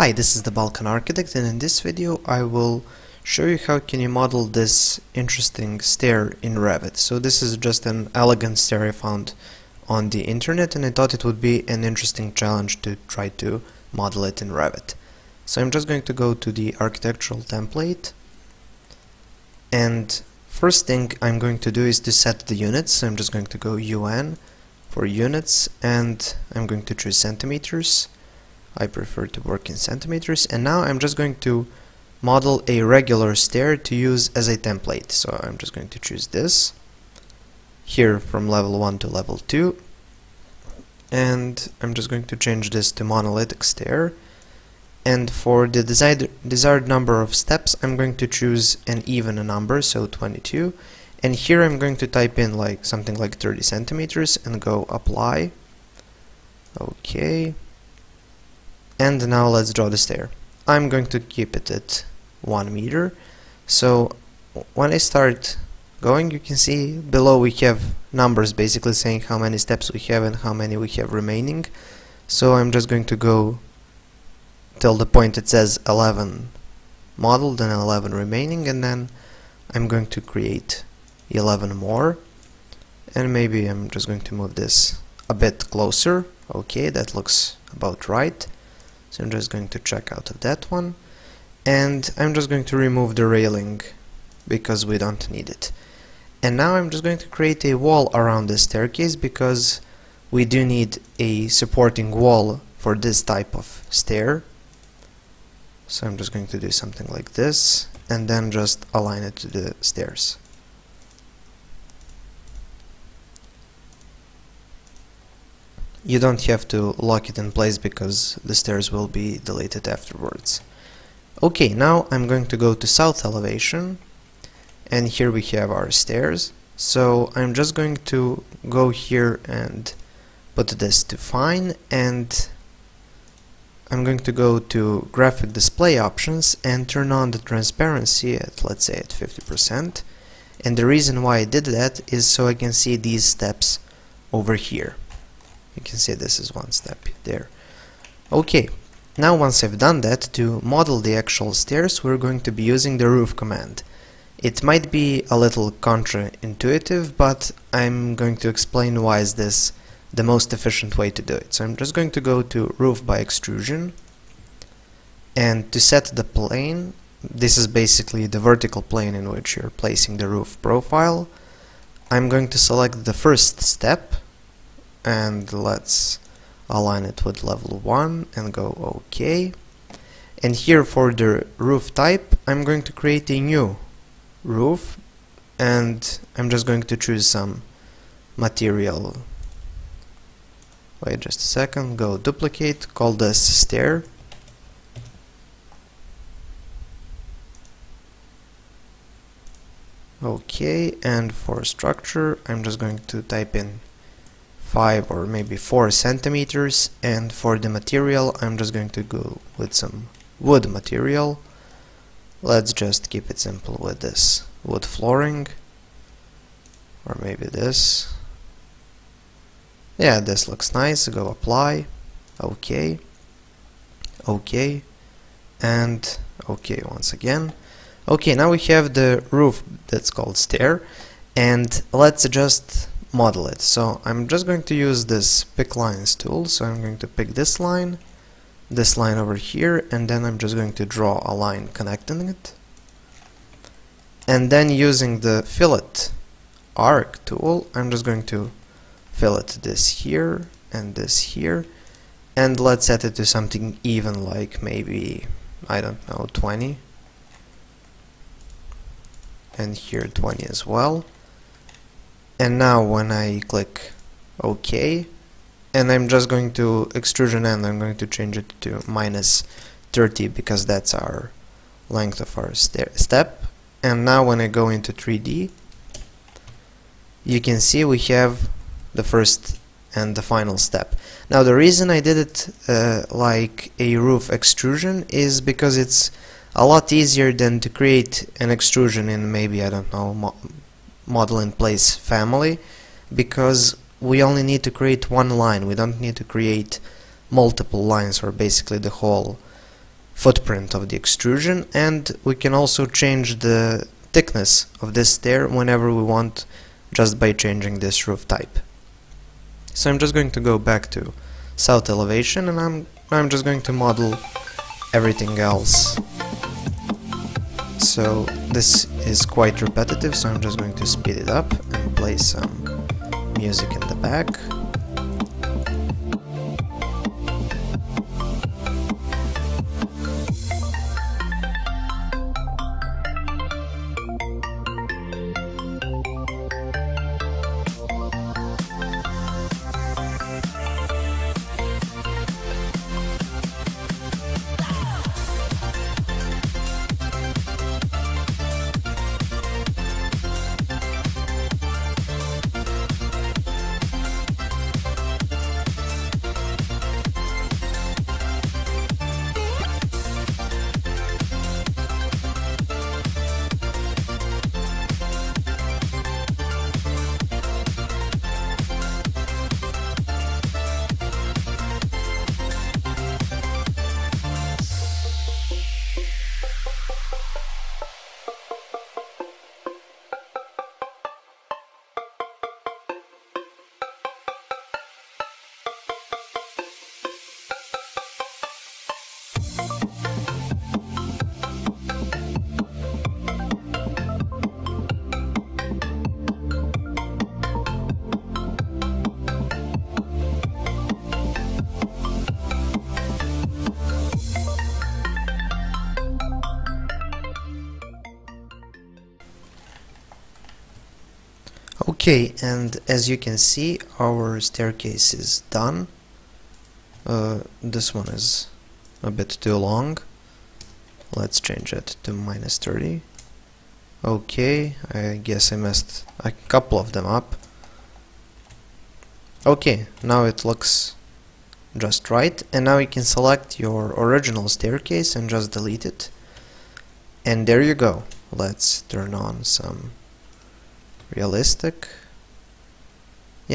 Hi, this is the Balkan Architect, and in this video I will show you how can you model this interesting stair in Revit. So this is just an elegant stair I found on the internet, and I thought it would be an interesting challenge to try to model it in Revit. So I'm just going to go to the architectural template, and first thing I'm going to do is to set the units. So I'm just going to go UN for units, and I'm going to choose centimeters. I prefer to work in centimeters, and now I'm just going to model a regular stair to use as a template. So I'm just going to choose this here from level 1 to level 2, and I'm just going to change this to monolithic stair, and for the desired number of steps I'm going to choose an even number, so 22, and here I'm going to type in like something like 30 centimeters and go apply. Okay. And now let's draw the stair. I'm going to keep it at 1 meter. So when I start going, you can see below we have numbers basically saying how many steps we have and how many we have remaining. So I'm just going to go till the point it says 11 modeled and 11 remaining, and then I'm going to create 11 more. And maybe I'm just going to move this a bit closer. Okay, that looks about right. So I'm just going to check out of that one, and I'm just going to remove the railing because we don't need it. And now I'm just going to create a wall around the staircase because we do need a supporting wall for this type of stair. So I'm just going to do something like this and then just align it to the stairs. You don't have to lock it in place because the stairs will be deleted afterwards. Okay, now I'm going to go to south elevation, and here we have our stairs. So I'm just going to go here and put this to fine, and I'm going to go to graphic display options and turn on the transparency at, let's say, at 50%. And the reason why I did that is so I can see these steps over here. You can see this is one step there. Okay, now once I've done that, to model the actual stairs we're going to be using the roof command. It might be a little counterintuitive, but I'm going to explain why is this the most efficient way to do it. So I'm just going to go to Roof by Extrusion, and to set the plane, this is basically the vertical plane in which you're placing the roof profile. I'm going to select the first step, and let's align it with level 1 and go OK. And here for the roof type I'm going to create a new roof, and I'm just going to choose some material. Wait just a second, go duplicate, call this stair. OK, and for structure I'm just going to type in 5 or maybe 4 centimeters, and for the material I'm just going to go with some wood material. Let's just keep it simple with this wood flooring, or maybe this. Yeah, this looks nice. Go apply. Okay, okay, and okay once again. Okay, now we have the roof that's called stair, and let's just model it. So I'm just going to use this pick lines tool, so I'm going to pick this line over here, and then I'm just going to draw a line connecting it, and then using the fillet arc tool I'm just going to fillet this here, and let's set it to something even, like maybe, I don't know, 20, and here 20 as well. And now when I click OK, and I'm just going to extrusion end, I'm going to change it to -30 because that's our length of our step. And now when I go into 3D, you can see we have the first and the final step. Now the reason I did it like a roof extrusion is because it's a lot easier than to create an extrusion in maybe, I don't know, model in place family, because we only need to create one line. We don't need to create multiple lines or basically the whole footprint of the extrusion, and we can also change the thickness of this stair whenever we want just by changing this roof type. So I'm just going to go back to south elevation, and I'm just going to model everything else. So this is quite repetitive, so I'm just going to speed it up and play some music in the back. Okay, and as you can see, our staircase is done. This one is a bit too long. Let's change it to -30. Okay, I guess I messed a couple of them up. Okay, now it looks just right, and now you can select your original staircase and just delete it. And there you go. Let's turn on some realistic.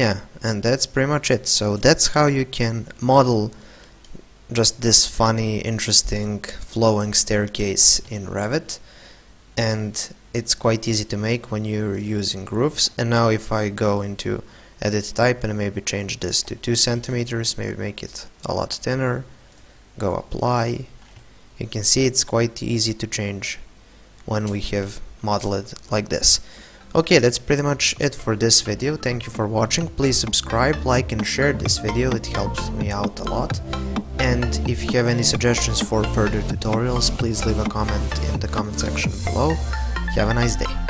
Yeah, and that's pretty much it. So that's how you can model just this funny, interesting, flowing staircase in Revit, and it's quite easy to make when you're using roofs. And now if I go into edit type and maybe change this to 2 centimeters, maybe make it a lot thinner, go apply, you can see it's quite easy to change when we have modeled it like this. Okay, that's pretty much it for this video. Thank you for watching. Please subscribe, like and share this video, it helps me out a lot. And if you have any suggestions for further tutorials, please leave a comment in the comment section below. Have a nice day.